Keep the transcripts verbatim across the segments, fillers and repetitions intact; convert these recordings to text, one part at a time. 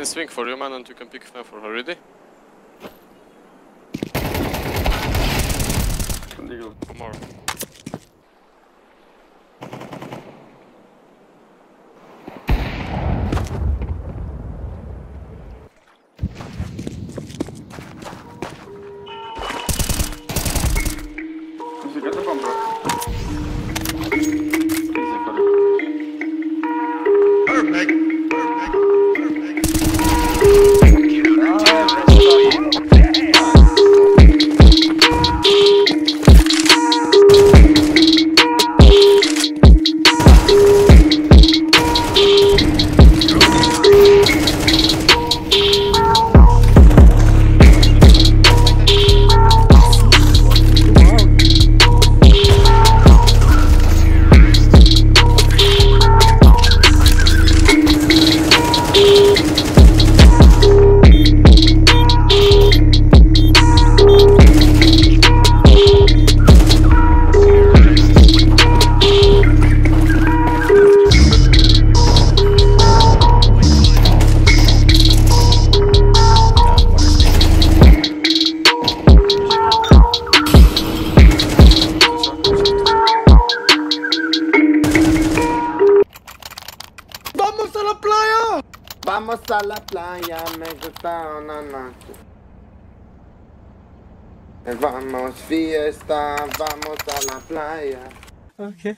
can swing for you, man, and you can pick F M for her. Ready? One more. Vamos a la playa, me gusta una noche. Vamos fiesta, vamos a la playa. Okay.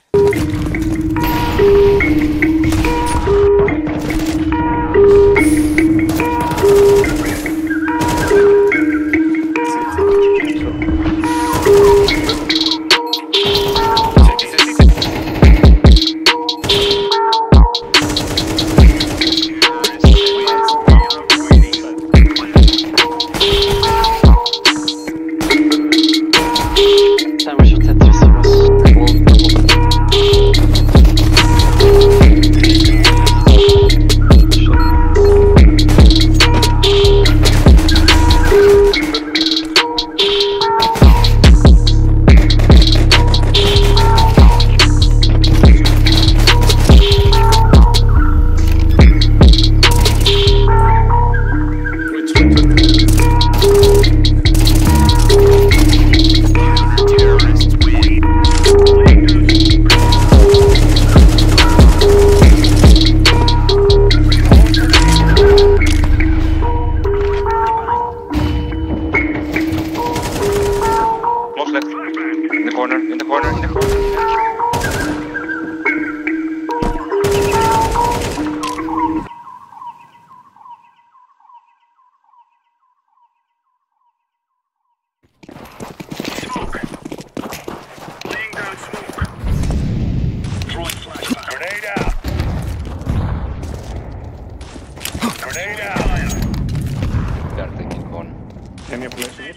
Can you place it?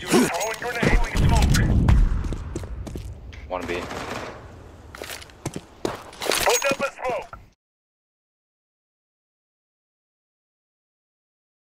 One B.